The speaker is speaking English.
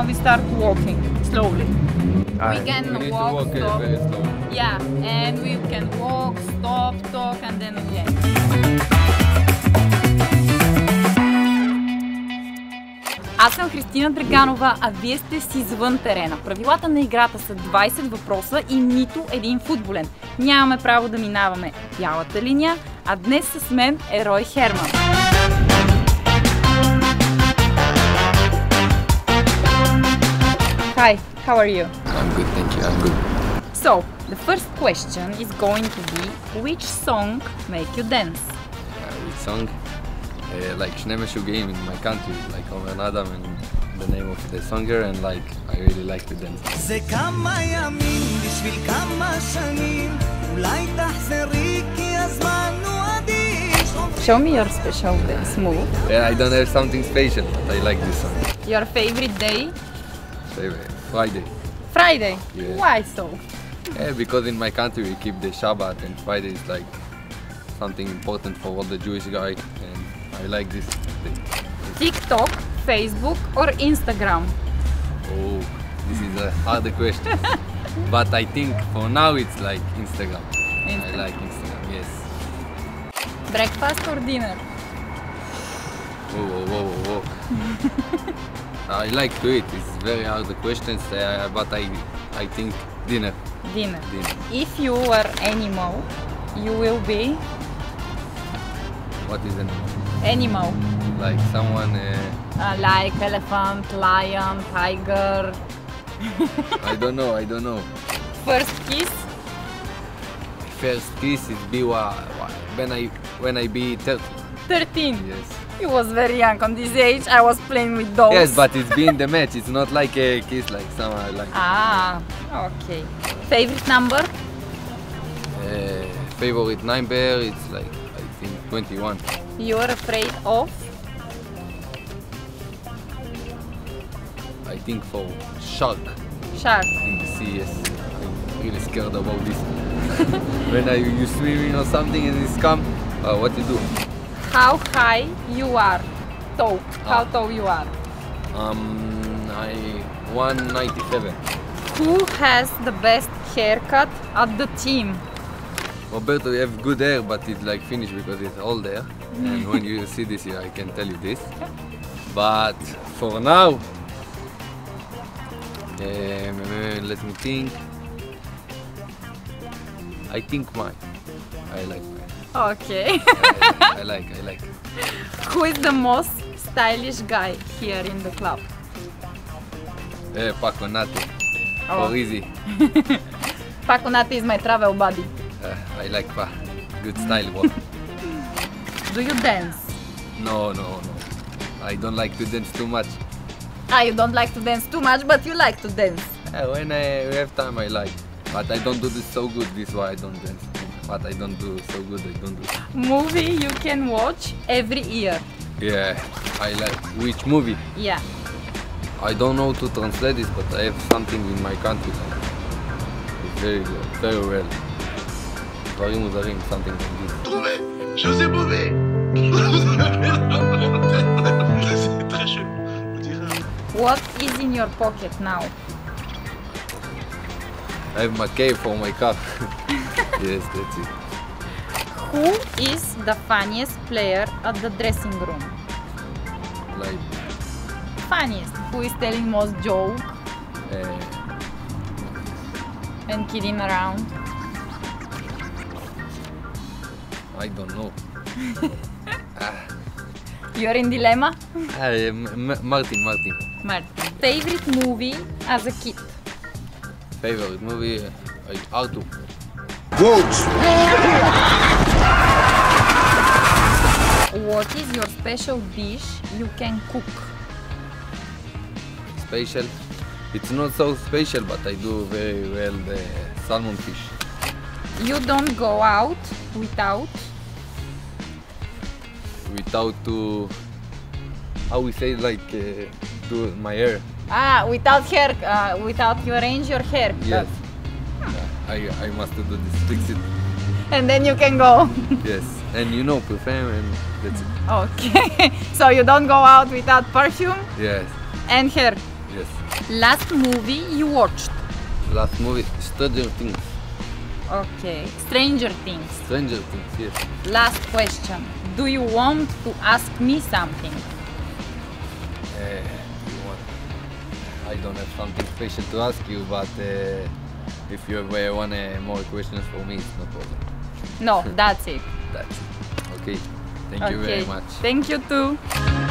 now we start walking slowly. We can walk, stop. Very slow. Yeah, and we can walk, stop, talk, and then Аз съм Христина Драганова, а вие сте си извън терена. Правилата на играта са 20 въпроса и нито един футболен. Нямаме право да минаваме бялата линия, а днес с мен е Рой Херман. Hi, how are you? I'm good, thank you. I'm good. So, the first question is going to be, which song make you dance? Which song? Like Shnemeshu Game in my country, like Omer Adam and the name of the singer, and like I really like to dance. Show me your special dance move. Yeah, I don't have something special, but I like this song. Your favorite day? Favorite Friday. Friday? Yeah. Why so? Yeah, because in my country we keep the Shabbat, and Friday is like something important for all the Jewish guys. I like this thing. TikTok, Facebook or Instagram? Oh, this is a harder question. But I think for now it's like Instagram. I like Instagram, yes. Breakfast or dinner? Whoa, whoa, whoa, whoa. I like to eat. It's very hard questions, but I think dinner. Dinner. If you were animal, you will be? What is animal? Animal. Like someone... like elephant, lion, tiger... I don't know. First kiss? First kiss is when I be 13. 13? Yes. You was very young. On this age I was playing with dolls. Yes, but it's been the match. It's not like a kiss like someone I like. Ah, okay. Favorite number? Favorite number, it's like, I think, 21. You are afraid of? I think for shark. Shark? In the sea, yes. I'm really scared about this. When you swimming or something and it's come, what you do? How high you are? Tall. How tall you are? I 197. Who has the best haircut at the team? Roberto, you have good hair, but it's like finished because it's old hair. And when you see this, I can tell you this. But for now, let me think. I think mine. I like mine. Okay. I like. Who is the most stylish guy here in the club? Paco Natti. Oh. Or easy. Paco Natti is my travel buddy. I like Pa. Good style walk. Do you dance? No. I don't like to dance too much. Ah, you don't like to dance too much, but you like to dance. When I have time, I like. But I don't do this so good, this is why I don't dance. But I don't do so good, I don't do it. Movie you can watch every year. Yeah, I like. Which movie? Yeah. I don't know to translate this, but I have something in my country. It's very good, very well. Something like this. Je sais mauvais. What is in your pocket now? I have my cape for my cup. Yes, that's it. Who is the funniest player at the dressing room? Like... Funniest. Who is telling most joke? And kidding around? I don't know. You're in dilemma? Martin. Favorite movie as a kid? Favorite movie? Like Arthur. Goat! What is your special dish you can cook? Special? It's not so special, but I do very well the salmon fish. You don't go out without? Without to, how we say, like, do my hair. Ah, without hair, without you arrange your hair. Yes. I must do this, fix it. And then you can go. Yes, and you know, perfume and that's it. Okay, so you don't go out without perfume? Yes. And hair. Yes. Last movie you watched? Last movie, Stranger Things. Okay. Stranger Things. Stranger Things, yes. Last question. Do you want to ask me something? I don't have something special to ask you, but if you want more questions for me, it's no problem. No, that's it. That's it. Okay. Thank you very much. Thank you too.